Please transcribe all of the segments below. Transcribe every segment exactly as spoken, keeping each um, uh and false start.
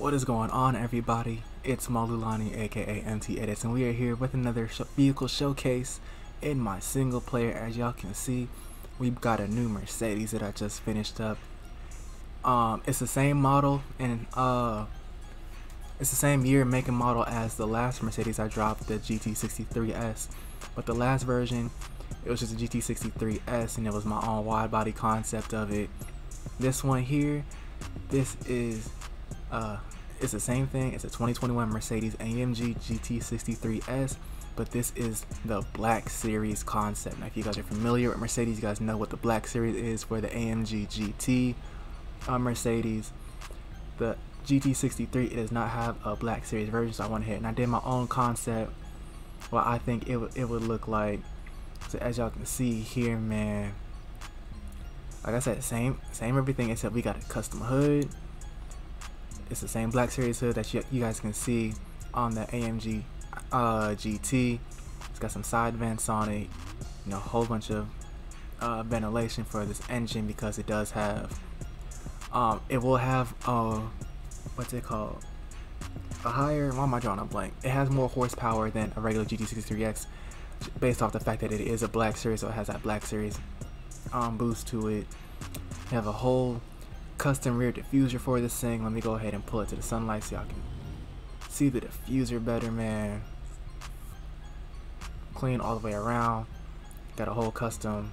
What is going on, everybody? It's Malulani, aka M T Edits, and we are here with another sh vehicle showcase in my single player. As y'all can see, we've got a new Mercedes that I just finished up. Um, it's the same model and uh, it's the same year make and model as the last Mercedes I dropped, the G T sixty-three S. But the last version, it was just a G T sixty-three S, and it was my own wide body concept of it. This one here, this is uh, it's the same thing. It's a twenty twenty-one Mercedes A M G G T sixty-three S, but this is the Black Series concept. Now, if you guys are familiar with Mercedes, you guys know what the Black Series is, where the A M G G T uh, Mercedes, the G T sixty-three, it does not have a Black Series version. So I went ahead and I did my own concept, what I think it, it would look like. So as y'all can see here, man, like I said, same same everything, except we got a custom hood. It's the same Black Series hood that you, you guys can see on the A M G uh, G T. It's got some side vents on it, you know, a whole bunch of uh, ventilation for this engine, because it does have um, it will have uh, what's it called? A higher, why am I drawing a blank? It has more horsepower than a regular G T sixty-three X, based off the fact that it is a Black Series, so it has that Black Series um, boost to it. You have a whole custom rear diffuser for this thing. Let me go ahead and pull it to the sunlight so y'all can see the diffuser better, man. Clean all the way around. Got a whole custom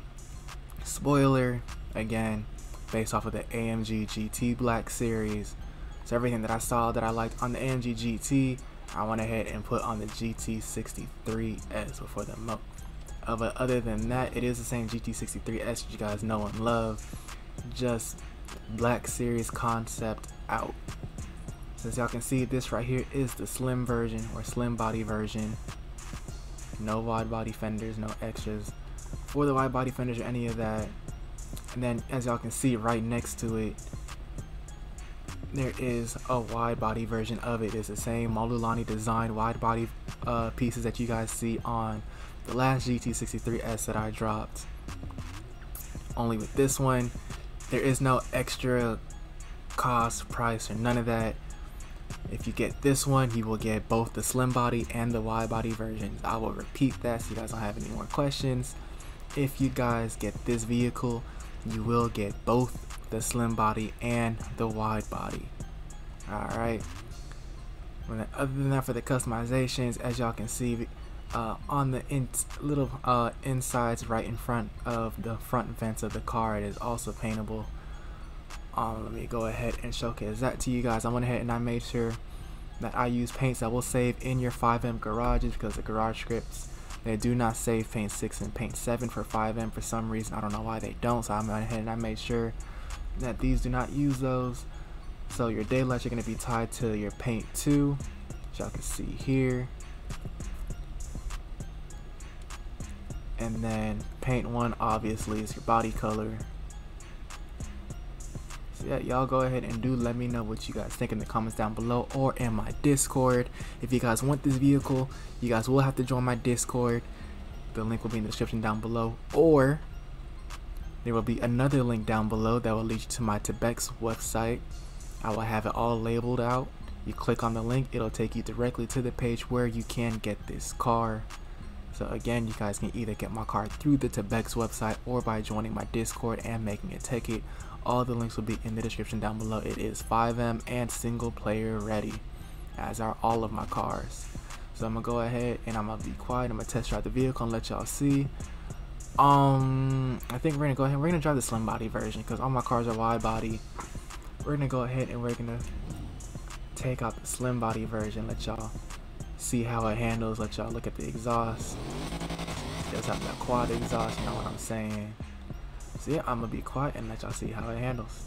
spoiler, again, based off of the A M G G T Black Series. So everything that I saw that I liked on the A M G G T, I went ahead and put on the G T sixty-three S before the mo. Uh, but other than that, it is the same G T sixty-three S that you guys know and love. Just Black Series concept out. So as y'all can see, this right here is the slim version, or slim body version. No wide body fenders, no extras for the wide body fenders or any of that. And then as y'all can see right next to it, there is a wide body version of it. It's the same Malulani design wide body uh, pieces that you guys see on the last G T sixty-three S that I dropped. Only with this one, there is no extra cost, price, or none of that. If you get this one, you will get both the slim body and the wide body versions. I will repeat that so you guys don't have any more questions. If you guys get this vehicle, you will get both the slim body and the wide body. All right. Other than that, for the customizations, as y'all can see, uh, on the in little uh, insides right in front of the front vents of the car, it is also paintable. Um, let me go ahead and showcase that to you guys. I went ahead and I made sure that I use paints that will save in your five M garages, because the garage scripts, they do not save paint six and paint seven for five M for some reason. I don't know why they don't. So I went ahead and I made sure that these do not use those. So your daylights are going to be tied to your paint two, which y'all can see here, and then paint one obviously is your body color. So yeah, y'all go ahead and do let me know what you guys think in the comments down below, or in my Discord. If you guys want this vehicle, you guys will have to join my Discord. The link will be in the description down below, or there will be another link down below that will lead you to my Tebex website. I will have it all labeled out. You click on the link, it'll take you directly to the page where you can get this car. So again, you guys can either get my car through the Tebex website or by joining my Discord and making a ticket. All the links will be in the description down below. It is five M and single player ready, as are all of my cars. So I'm gonna go ahead and I'm gonna be quiet. I'm gonna test drive the vehicle and let y'all see. Um, I think we're gonna go ahead. We're gonna drive the slim body version, because all my cars are wide body. We're gonna go ahead and we're gonna take out the slim body version. Let y'all see how it handles. Let y'all look at the exhaust. It does have that quad exhaust. You know what I'm saying? So yeah, I'm gonna be quiet and let y'all see how it handles.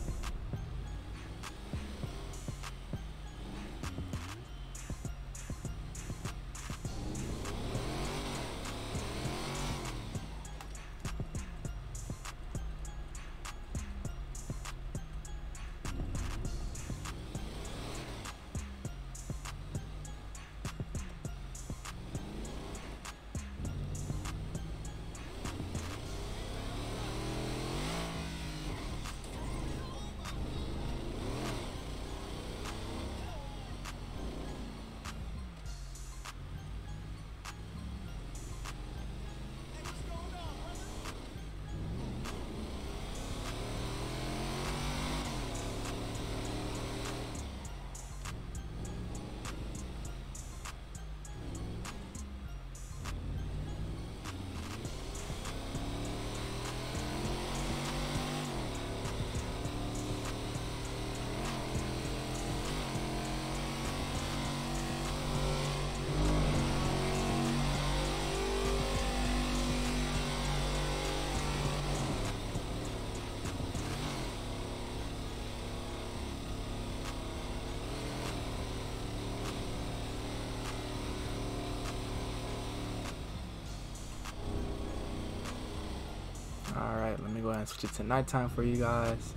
Alright, let me go ahead and switch it to nighttime for you guys.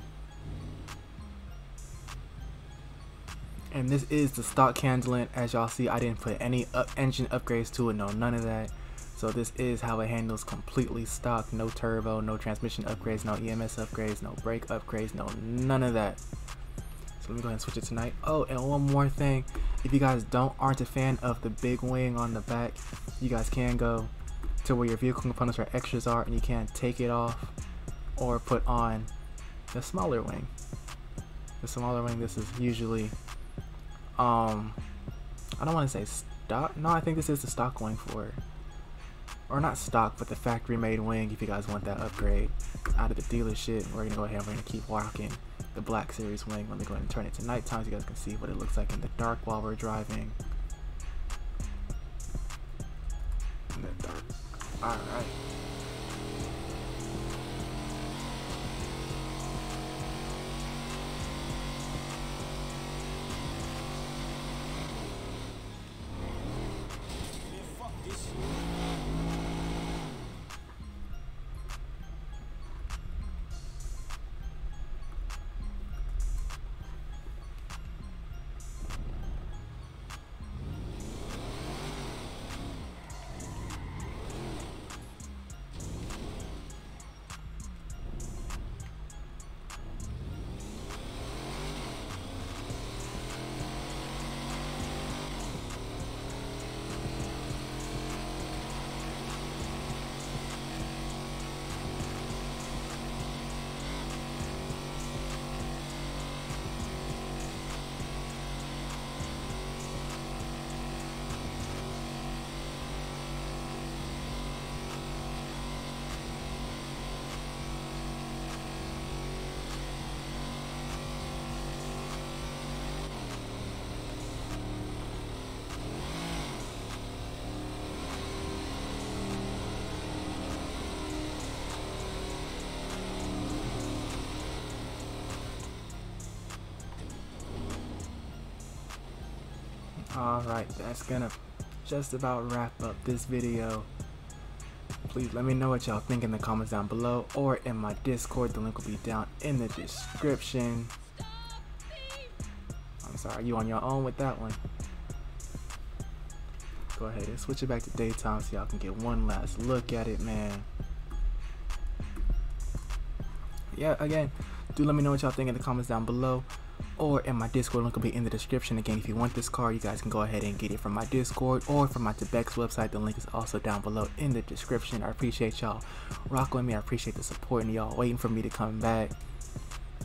And this is the stock candlelant. As y'all see, I didn't put any up engine upgrades to it, no, none of that. So this is how it handles completely stock, no turbo, no transmission upgrades, no E M S upgrades, no brake upgrades, no none of that. So let me go ahead and switch it to night. Oh, and one more thing, if you guys don't aren't a fan of the big wing on the back, you guys can go to where your vehicle components or extras are, and you can take it off or put on the smaller wing. The smaller wing, this is usually um I don't want to say stock, no, I think this is the stock wing for it, or not stock but the factory made wing if you guys want that upgrade out of the dealership. We're gonna go ahead and we're gonna keep walking the Black Series wing. Let me go ahead and turn it to nighttime so you guys can see what it looks like in the dark while we're driving. In the dark. All right. Alright, that's gonna just about wrap up this video. Please let me know what y'all think in the comments down below or in my Discord. The link will be down in the description. I'm sorry, you on your own with that one. Go ahead and switch it back to daytime so y'all can get one last look at it, man. Yeah, again, do let me know what y'all think in the comments down below or in my Discord. Link will be in the description. Again, if you want this car, you guys can go ahead and get it from my Discord or from my Tebex website. The link is also down below in the description. I appreciate y'all rocking with me. I appreciate the support and y'all waiting for me to come back.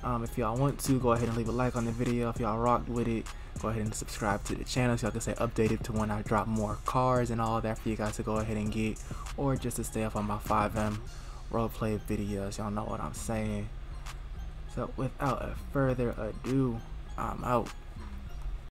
Um, if y'all want to, go ahead and leave a like on the video. If y'all rocked with it, go ahead and subscribe to the channel so y'all can stay updated to when I drop more cars and all that for you guys to go ahead and get, or just to stay up on my five M roleplay videos. Y'all know what I'm saying. So without further ado, I'm out.